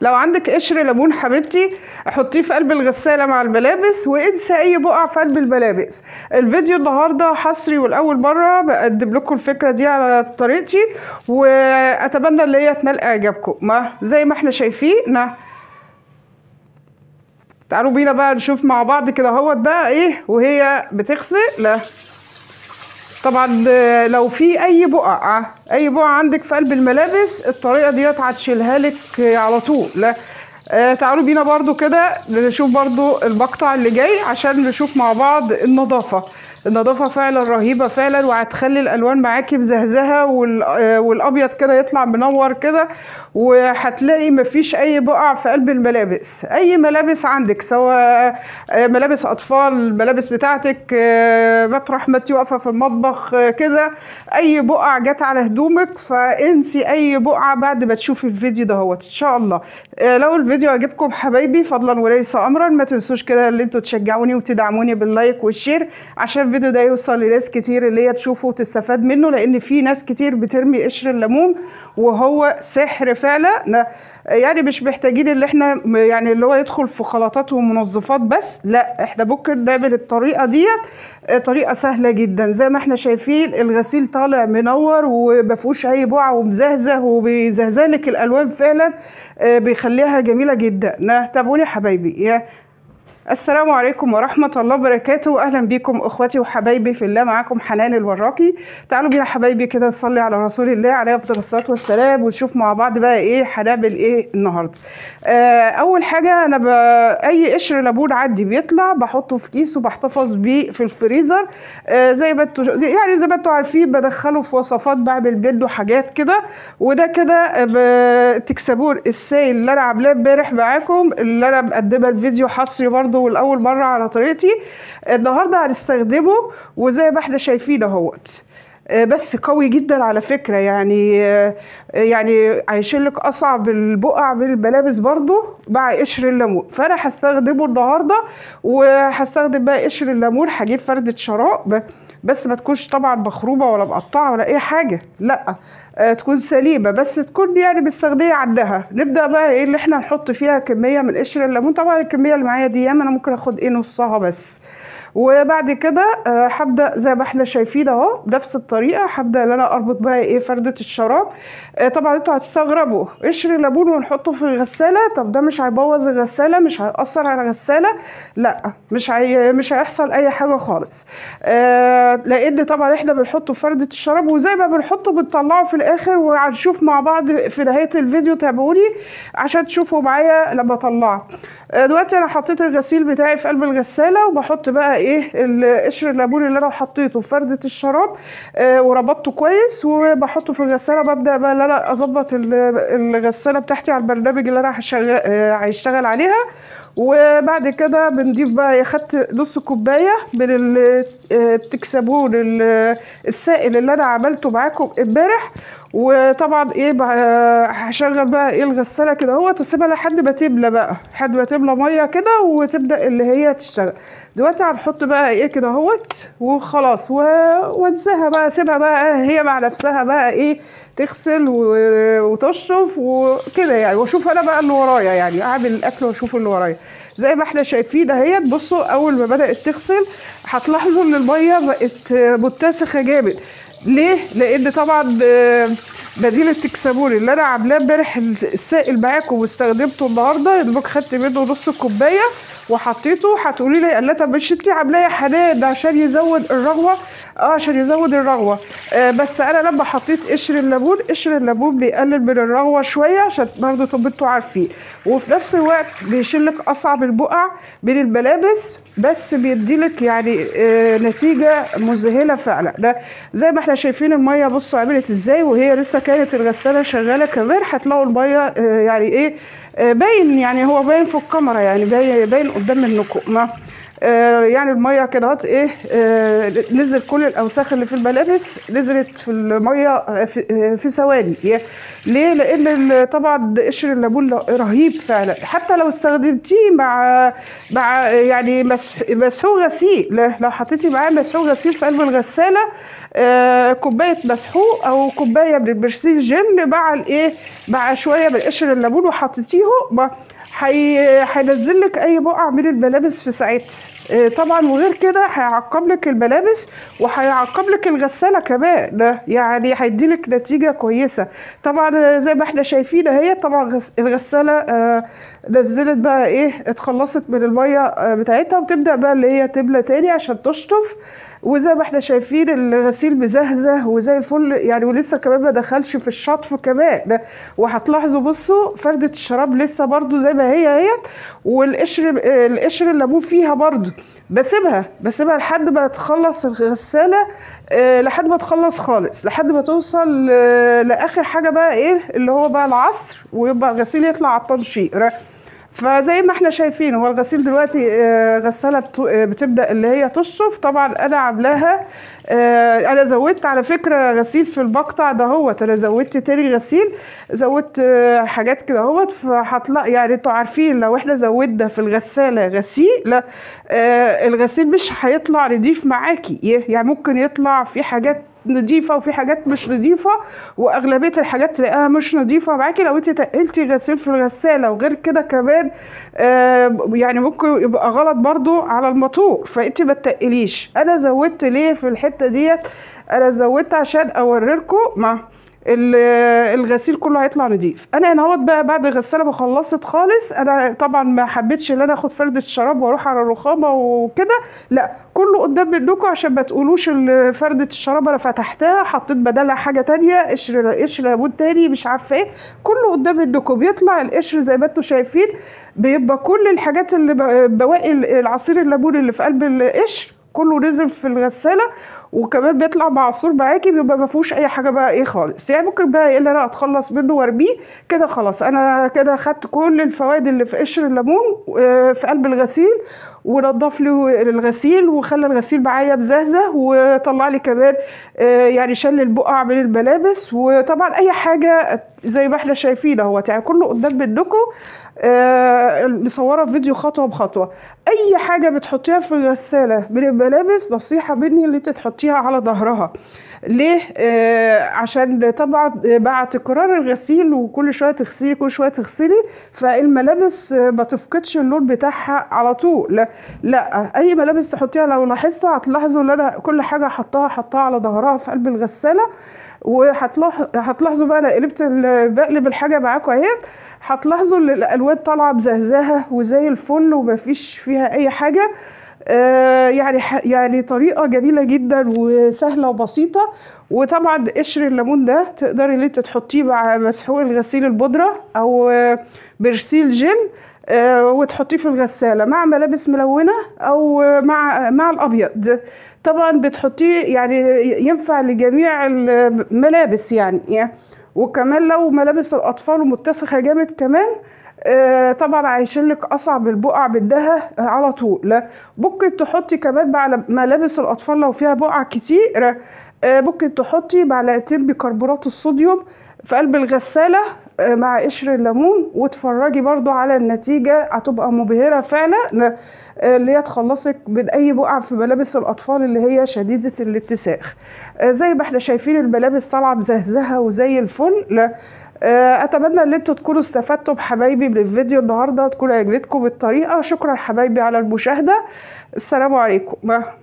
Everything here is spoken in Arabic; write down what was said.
لو عندك قشر ليمون حبيبتي حطيه في قلب الغسالة مع الملابس، وانسى اي بقع في قلب الملابس. الفيديو النهاردة حصري والأول مرة بقدم لكم الفكرة دي على طريقتي، واتمنى اللي هي تنال اعجابكم. ما زي ما احنا شايفين، تعالوا بينا بقى نشوف مع بعض كده اهوت بقى ايه وهي بتغسل. طبعا لو في اي بقعه عندك في قلب الملابس الطريقه ديت هتشيلها لك على طول. لا تعالوا بينا برضو كده نشوف برضو المقطع اللي جاي عشان نشوف مع بعض النظافه فعلا رهيبه فعلا، وهتخلي الالوان معاكي مزهزهه والابيض كده يطلع منور كده، وهتلاقي مفيش اي بقع في قلب الملابس. اي ملابس عندك سواء ملابس اطفال، الملابس بتاعتك مطرح ما انتي واقفه في المطبخ كده، اي بقع جت على هدومك فانسي اي بقعه بعد ما تشوفي الفيديو ده ان شاء الله. لو الفيديو عجبكم حبايبي فضلا وليس امرا، ما تنسوش كده ان انتوا تشجعوني وتدعموني باللايك والشير عشان الفيديو ده يوصل لناس كتير اللي هي تشوفه وتستفاد منه، لان في ناس كتير بترمي قشر الليمون وهو سحر فعلا. يعني مش محتاجين اللي احنا يعني اللي هو يدخل في خلطات ومنظفات بس، لا احنا ممكن نعمل الطريقه ديت طريقه سهله جدا. زي ما احنا شايفين الغسيل طالع منور ومفيهوش اي بقع ومزهزه وبيزهزهلك الالوان فعلا، بيخليها جميله جدا. تابعوني حبايبي. السلام عليكم ورحمة الله وبركاته، أهلا بكم إخواتي وحبايبي في الله، معاكم حنان الوراقي. تعالوا بينا حبايبي كده نصلي على رسول الله عليه أفضل الصلاة والسلام، ونشوف مع بعض بقى إيه هنعمل إيه النهاردة. أول حاجة أنا أي قشر ليمون عندي بيطلع بحطه في كيس وبحتفظ بيه في الفريزر. زي ما أنتوا عارفين بدخله في وصفات، بعمل منه حاجات كده، وده كده تكسبون السيل اللي أنا عاملاه امبارح معاكم، اللي أنا مقدمة الفيديو حصري برضه والأول مرة على طريقتي. النهاردة هنستخدمه وزي ما احنا شايفين اهوت، بس قوي جدا على فكرة، يعني هيشيلك أصعب البقع من الملابس برضو مع قشر الليمون. فأنا هستخدمه النهاردة، وهستخدم بقى قشر الليمون. هجيب فردة شراب بس ما تكونش طبعا مخروبة ولا مقطعة ولا أي حاجة، لأ تكون سليمة بس تكون يعني مستغنية عنها. نبدأ بقى إيه اللي احنا نحط فيها كمية من قشر الليمون. طبعا الكمية اللي معايا دي ياما، أنا ممكن آخد إيه نصها بس، وبعد كده هبدأ زي ما احنا شايفين اهو بنفس الطريقة. هبدأ ان انا اربط بقى ايه فردة الشراب. طبعا انتوا هتستغربوا قشر الليمون ونحطه في الغسالة، طب ده مش هيبوظ الغسالة؟ مش هيأثر على الغسالة؟ لا مش هيحصل اي حاجة خالص، لان طبعا احنا بنحطه في فردة الشراب، وزي ما بنحطه بنطلعه في الاخر، وهنشوف مع بعض في نهاية الفيديو. تابعوني عشان تشوفوا معايا لما اطلعه. دلوقتي انا حطيت الغسيل بتاعي في قلب الغسالة، وبحط بقى ايه القشر الليمون اللي انا حطيته في فردة الشراب وربطته كويس، وبحطه في الغسالة. ببدأ بقى ان انا اظبط الغسالة بتاعتي على البرنامج اللي انا هيشتغل عليها. وبعد كده بنضيف بقى، خدت نص كوبايه من التكسبون السائل اللي انا عملته معاكم امبارح. وطبعا ايه هشغل بقى ايه الغساله كده اهوت، واسيبها لحد ما تملى بقى، لحد ما تملى ميه كده وتبدا اللي هي تشتغل. دلوقتي هنحط بقى ايه كده اهوت وخلاص، وانساها بقى، سيبها بقى هي مع نفسها بقى ايه تغسل وتشرف وكده يعني. واشوف انا بقى اللي ورايا، يعني اعمل الاكل واشوف اللي ورايا. زي ما احنا شايفين اهيت، بصوا اول ما بدات تغسل هتلاحظوا ان الميه بقت متسخه جامد. ليه؟ لان طبعا بديل التكسبون اللي انا عاملاه امبارح السائل معاكم واستخدمته النهارده، دوبك خدت منه نص كوبايه وحطيته. هتقولي لي لا طب مش انتي عاملاه يا حنان عشان يزود الرغوه؟ بس انا لما حطيت قشر الليمون بيقلل من الرغوه شويه، عشان برضه طب انتوا عارفين، وفي نفس الوقت بيشيلك اصعب البقع من الملابس، بس بيديلك يعني نتيجه مذهله فعلا. ده زي ما احنا شايفين الميه بصوا عملت ازاي، وهي لسه كانت الغساله شغاله كمان. هتلاقوا الميه يعني ايه باين، يعني هو باين في الكاميرا، يعني باين قدام منكم. يعني الميه كده ايه نزل كل الاوساخ اللي في الملابس نزلت في الميه في ثواني. ليه؟ لان طبعا قشر الليمون رهيب فعلا، حتى لو استخدمتيه مع يعني مسحوق غسيل، لو حطيتي معاه مسحوق غسيل في قلب الغساله، كوبايه مسحوق او كوبايه من برسيل جل مع الايه مع شويه من قشر الليمون وحطيتيهم هينزلك اي بقع من الملابس في ساعتها. طبعا وغير كده هيعقم لك الملابس وهيعقم لك الغساله كمان، يعني هيديلك نتيجه كويسه. طبعا زي ما احنا شايفين اهي، طبعا الغساله نزلت بقى ايه اتخلصت من الميه بتاعتها، وتبدا بقى اللي هي تبلى تاني عشان تشطف. وزي ما احنا شايفين الغسيل مزهزه وزي الفل يعني، ولسه كمان ما دخلش في الشطف كمان. وهتلاحظوا بصوا فرده الشراب لسه برضو زي ما هي اهي، والقشر الليمون فيها برضو. بسيبها لحد ما تخلص الغساله، لحد ما تخلص خالص، لحد ما توصل لاخر حاجه بقى ايه اللي هو بقى العصر، ويبقى الغسيل يطلع على التنشير. فزي ما احنا شايفين هو الغسيل دلوقتي غساله بتبدا اللي هي تشطف. طبعا انا عاملاها، انا زودت على فكره غسيل في المقطع ده اهوت، انا زودت تاني غسيل، زودت حاجات كده اهوت. فهطلع يعني انتوا عارفين لو احنا زودنا في الغساله غسيل، الغسيل مش هيطلع نضيف معاكي، يعني ممكن يطلع في حاجات نضيفه وفي حاجات مش نضيفه، واغلبيه الحاجات تلاقيها مش نضيفه معاكي لو انت تقلتي غسيل في الغساله. وغير كده كمان يعني ممكن يبقى غلط برضو على الموتور، فانت ما تقليش. انا زودت ليه في الحته ديت؟ انا زودت عشان اوريكم الغسيل كله هيطلع نضيف. انا هنا اهوت بقى بعد الغساله ما خلصت خالص، انا طبعا ما حبيتش ان انا اخد فرده الشراب واروح على الرخامه وكده، لا كله قدام منكم عشان ما تقولوش ان فرده الشراب انا فتحتها حطيت بدلها حاجه ثانيه، قشر ليمون ثاني، مش عارفه ايه، كله قدام منكم. بيطلع القشر زي ما انتم شايفين، بيبقى كل الحاجات اللي بواقي العصير الليمون اللي في قلب القشر كله نزل في الغساله، وكمان بيطلع معصور معاكي، بيبقى ما فيهوش اي حاجه بقى ايه خالص. يعني ممكن بقى ايه اللي انا اتخلص منه وارميه كده خلاص. انا كده خدت كل الفوائد اللي في قشر الليمون في قلب الغسيل، ونضف لي الغسيل وخلى الغسيل معايا مزهزه، وطلع لي كمان يعني شل البقع من الملابس. وطبعا اي حاجه زي ما احنا شايفين اهوت، يعني كله قدام منكم مصوره في فيديو خطوه بخطوه. اي حاجه بتحطيها في الغساله من الملابس نصيحه مني اللي انت تحطيها على ظهرها. ليه؟ عشان طبعا مع تكرار الغسيل وكل شويه تغسلي كل شويه تغسلي، فالملابس ما تفقدش اللون بتاعها على طول. لا اي ملابس تحطيها لو لاحظتوا هتلاحظوا ان انا كل حاجه حطها على ظهرها في قلب الغساله. وهتلاحظوا بقى انا بقلب الحاجه معاكم اهيت، هتلاحظوا ان الالوان طالعه مزهزهه وزي الفل ومفيش فيها اي حاجه. يعني طريقه جميله جدا وسهله وبسيطه. وطبعا قشر الليمون ده تقدري ان انت تحطيه مع مسحوق الغسيل البودره او برسيل جل، وتحطيه في الغساله مع ملابس ملونه او مع الابيض. طبعا بتحطيه يعني ينفع لجميع الملابس يعني، وكمان لو ملابس الاطفال ومتسخه جامد كمان طبعا هيشيلك اصعب البقع بدها على طول. ممكن تحطي كمان مع ملابس الاطفال لو فيها بقع كتير، ممكن تحطي معلقتين بيكربونات الصوديوم في قلب الغساله مع قشر الليمون، واتفرجي برضو على النتيجه هتبقى مبهره فعلا، اللي هي تخلصك من اي بقع في ملابس الاطفال اللي هي شديده الاتساخ. زي ما احنا شايفين الملابس طالعه مزهزهه وزي الفل. اتمنى ان انتوا تكونوا استفدتوا حبايبي من الفيديو النهارده، تكون عجبتكم الطريقه. شكرا حبايبي على المشاهده، السلام عليكم.